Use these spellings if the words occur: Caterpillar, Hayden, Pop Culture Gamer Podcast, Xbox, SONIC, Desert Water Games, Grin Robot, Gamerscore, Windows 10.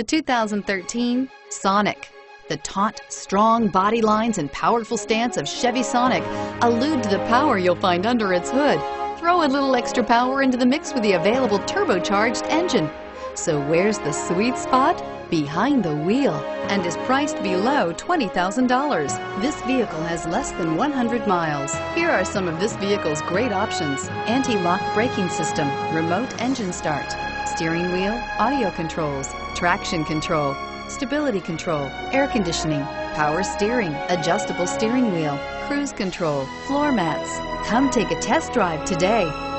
The 2013 SONIC. The taut, strong body lines and powerful stance of Chevy SONIC allude to the power you'll find under its hood. Throw a little extra power into the mix with the available turbocharged engine. So where's the sweet spot? Behind the wheel, and is priced below $20,000. This vehicle has less than 100 miles. Here are some of this vehicle's great options: anti-lock braking system, remote engine start, steering wheel audio controls, traction control, stability control, air conditioning, power steering, adjustable steering wheel, cruise control, floor mats. Come take a test drive today.